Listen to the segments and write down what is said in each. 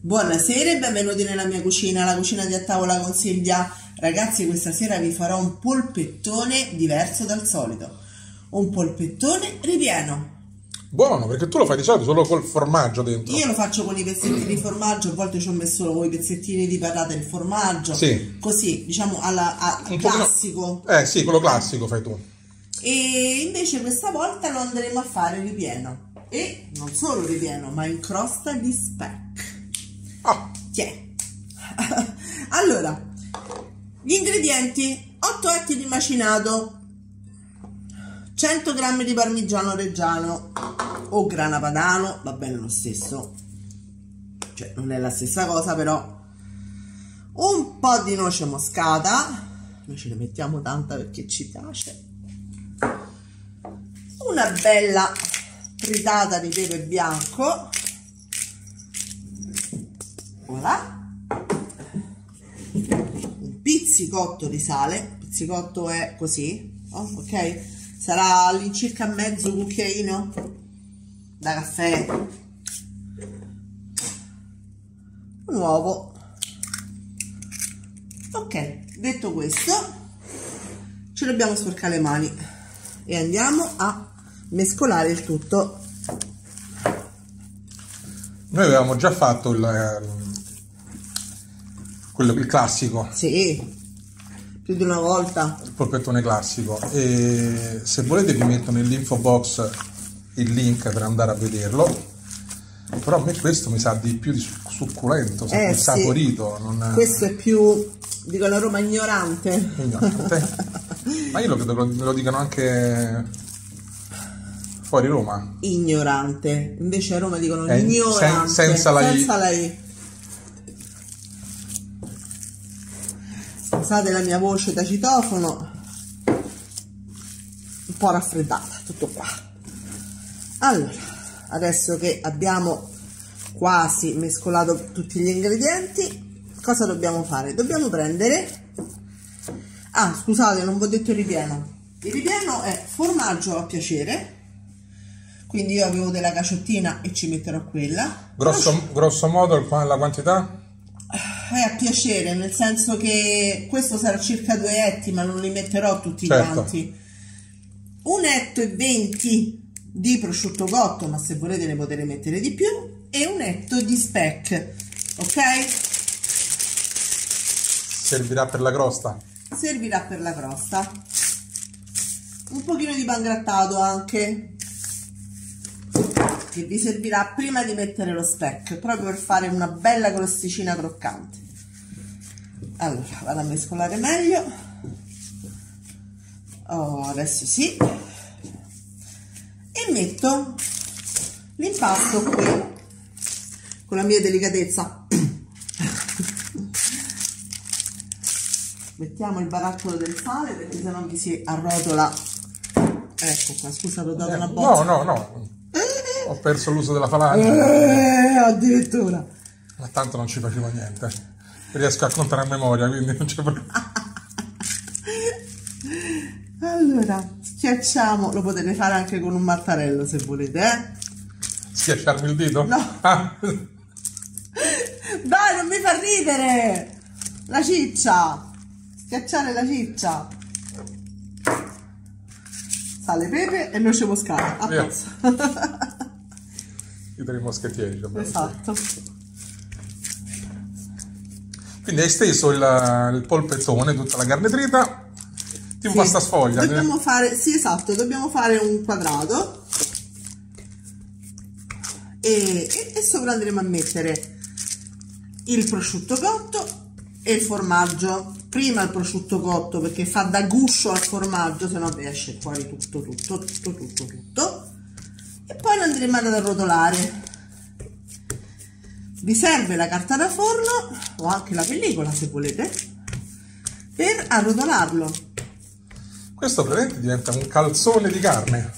Buonasera e benvenuti nella mia cucina, la cucina di A Tavola Consiglia. Ragazzi, questa sera vi farò un polpettone diverso dal solito, un polpettone ripieno. Buono, perché tu lo fai di solito solo col formaggio dentro. Io lo faccio con i pezzettini di formaggio, a volte ci ho messo solo i pezzettini di patate e il formaggio, sì. Così, diciamo, al classico. Pochino... sì, quello classico fai tu. E invece questa volta lo andremo a fare ripieno, e non solo ripieno, ma in crosta di speck. Oh. Yeah. Allora, gli ingredienti: 8 etti di macinato, 100 g di parmigiano reggiano o grana padano, va bene lo stesso, cioè non è la stessa cosa però, un po' di noce moscata, noi ce ne mettiamo tanta perché ci piace, una bella tritata di pepe bianco. Voilà. Un pizzicotto di sale, il pizzicotto è così, oh, ok? Sarà all'incirca mezzo cucchiaino da caffè, un uovo. Ok, detto questo, ci dobbiamo sporcare le mani e andiamo a mescolare il tutto. Noi avevamo già fatto il classico, sì, più di una volta, il polpettone classico, e se volete vi metto nell'info box il link per andare a vederlo, però a me questo mi sa di più di succulento, più saporito, sì. Non è... questo è più, dicono a Roma, ignorante. Ma io lo credo che lo dicano anche fuori Roma, ignorante, invece a Roma dicono ignorante, senza la i. Scusate la mia voce da citofono, un po' raffreddata, tutto qua. Allora, adesso che abbiamo quasi mescolato tutti gli ingredienti, cosa dobbiamo fare? Dobbiamo prendere... ah, scusate, non vi ho detto il ripieno. Il ripieno è formaggio a piacere, quindi io avevo della caciottina e ci metterò quella. Grosso modo la quantità? È a piacere, nel senso che questo sarà circa 2 etti, ma non li metterò tutti quanti. 1,20 etti di prosciutto cotto, ma se volete ne potete mettere di più, e 1 etto di speck, ok? Servirà per la crosta? Servirà per la crosta. Un pochino di pan grattato anche, che vi servirà prima di mettere lo speck, proprio per fare una bella crosticina croccante. Allora, vado a mescolare meglio. Oh, adesso sì. E metto l'impasto qui, con la mia delicatezza. Mettiamo il barattolo del sale, perché sennò mi si arrotola. Ecco qua, scusa, ho dato una botta. No. Ho perso l'uso della falange, addirittura, ma tanto non ci facevo niente, riesco a contare a memoria, quindi non c'è problema. Allora, schiacciamo, lo potete fare anche con un mattarello se volete, schiacciarmi il dito? No. Dai, non mi fa ridere la ciccia, schiacciare la ciccia. Sale, pepe e noce moscata, a pezzo. I 3 moschettieri, esatto. Quindi hai steso il polpettone, tutta la carne trita, tipo sì. Pasta sfoglia. Dobbiamo fare, sì, esatto, dobbiamo fare un quadrato e sopra andremo a mettere il prosciutto cotto e il formaggio. Prima il prosciutto cotto, perché fa da guscio al formaggio, se no esce fuori tutto. E poi lo andremo ad arrotolare. Vi serve la carta da forno o anche la pellicola se volete per arrotolarlo. Questo praticamente diventa un calzone di carne,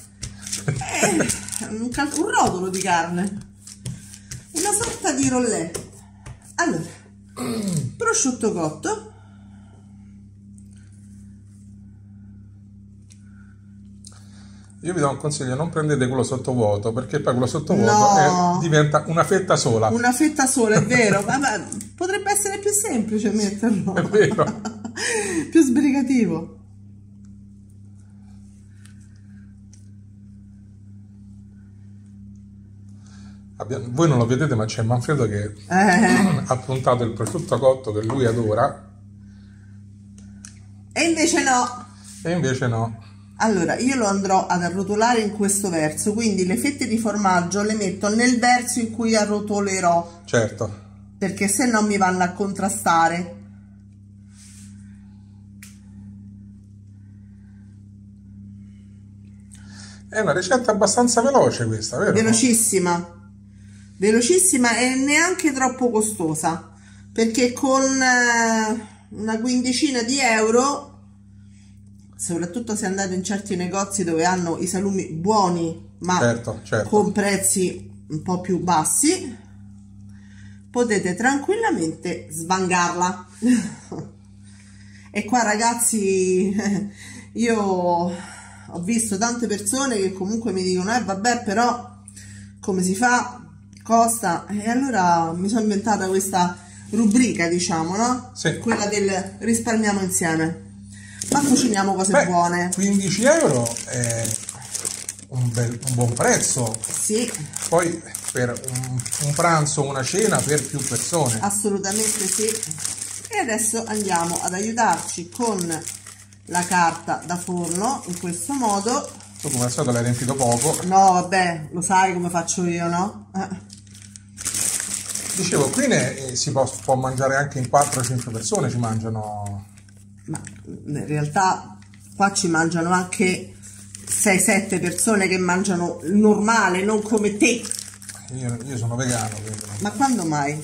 un rotolo di carne, una sorta di rollè. Allora, prosciutto cotto, Io vi do un consiglio: non prendete quello sottovuoto, perché poi quello sottovuoto diventa una fetta sola. Una fetta sola, è vero. Vabbè, potrebbe essere più semplice metterlo. È vero. Più sbrigativo. Voi non lo vedete, ma c'è Manfredo che ha puntato il prosciutto cotto che lui adora. E invece no. E invece no. Allora, io lo andrò ad arrotolare in questo verso, quindi le fette di formaggio le metto nel verso in cui arrotolerò. Certo. Perché se no mi vanno a contrastare. È una ricetta abbastanza veloce questa, vero? Velocissima. Velocissima e neanche troppo costosa, perché con una quindicina di euro, soprattutto se andate in certi negozi dove hanno i salumi buoni ma certo. con prezzi un po' più bassi, potete tranquillamente svangarla. E qua, ragazzi, io ho visto tante persone che comunque mi dicono vabbè, però come si fa? Costa. E allora mi sono inventata questa rubrica, diciamo, no? Sì. Quella del risparmiamo insieme ma cuciniamo cose buone. 15 euro è un buon prezzo. Sì. Poi per un pranzo o una cena per più persone. Assolutamente sì. E adesso andiamo ad aiutarci con la carta da forno in questo modo. Tu come al solito l'hai riempito poco. No, vabbè, lo sai come faccio io, no? Dicevo, qui si può mangiare anche in 4-5 persone, ci mangiano... Ma in realtà qua ci mangiano anche 6-7 persone che mangiano normale, non come te. Io sono vegano, quindi... Ma quando mai?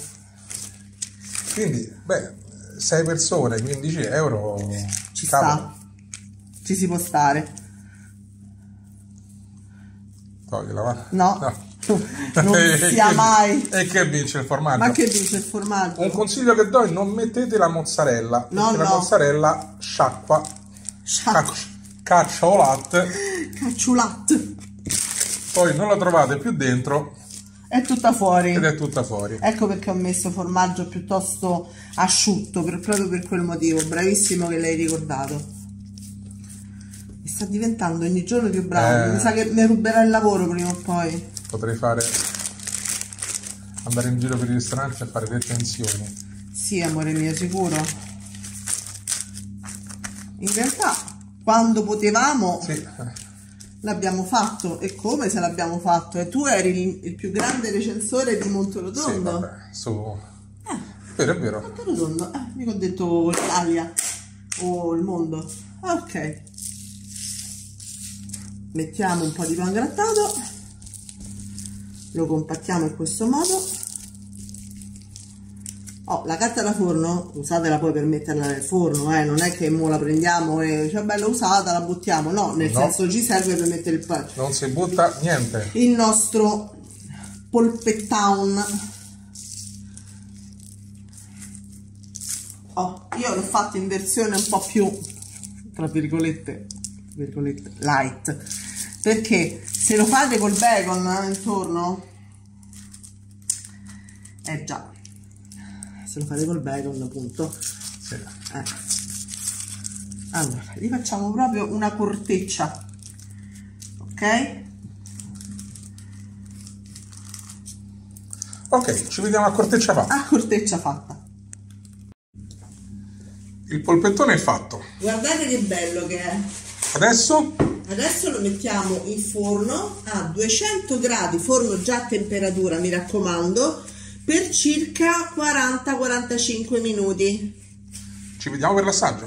Quindi, 6 persone, 15 euro... Ci sta, ci si può stare. Toglila, va? No. No. Non sia mai. E che vince il formaggio? Ma che vince il formaggio? Un consiglio che do è non mettete la mozzarella, perché la mozzarella sciacqua. Cacciolate. Poi non la trovate più dentro. È tutta fuori. Ed è tutta fuori. Ecco perché ho messo formaggio piuttosto asciutto, proprio per quel motivo. Bravissimo che l'hai ricordato. Mi sta diventando ogni giorno più bravo. Mi sa che mi ruberà il lavoro prima o poi. Potrei andare in giro per i ristoranti a fare recensioni. Sì, amore mio, sicuro. In realtà, quando potevamo, l'abbiamo fatto. E come se l'abbiamo fatto? E tu eri il più grande recensore di Monte Rotondo. Sì, vabbè, vero, è vero. Monte Rotondo, mica ho detto l'Italia o il mondo. Ok. Mettiamo un po' di pan grattato. Lo compattiamo in questo modo. La carta da forno usatela poi per metterla nel forno, non è che mo la prendiamo e bella usata la buttiamo, no, senso ci serve per mettere il pan. Non si butta niente. Il nostro polpettone. Io l'ho fatto in versione un po' più, tra virgolette light, perché se lo fate col bacon intorno, se lo fate col bacon, appunto, allora gli facciamo proprio una corteccia, ok, ci vediamo a corteccia fatta. Il polpettone è fatto, guardate che bello che è. Adesso lo mettiamo in forno a 200 gradi, forno già a temperatura, mi raccomando, per circa 40-45 minuti. Ci vediamo per l'assaggio.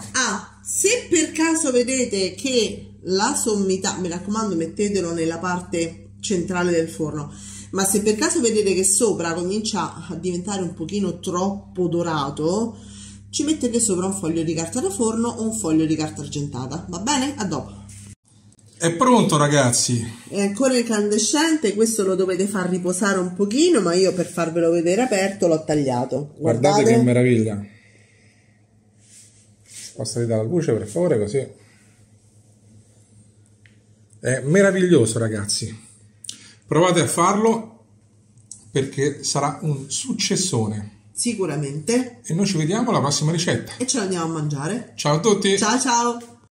Se per caso vedete che la sommità, mi raccomando, mettetelo nella parte centrale del forno, ma se per caso vedete che sopra comincia a diventare un pochino troppo dorato, ci mettete sopra un foglio di carta da forno o un foglio di carta argentata, va bene? A dopo. È pronto, ragazzi, è ancora incandescente. Questo lo dovete far riposare un pochino, ma io per farvelo vedere aperto l'ho tagliato. Guardate che meraviglia. Passate dalla luce, per favore, così. È meraviglioso, ragazzi. Provate a farlo perché sarà un successone. Sicuramente. E noi ci vediamo alla prossima ricetta. E ce l'andiamo a mangiare. Ciao a tutti. Ciao ciao.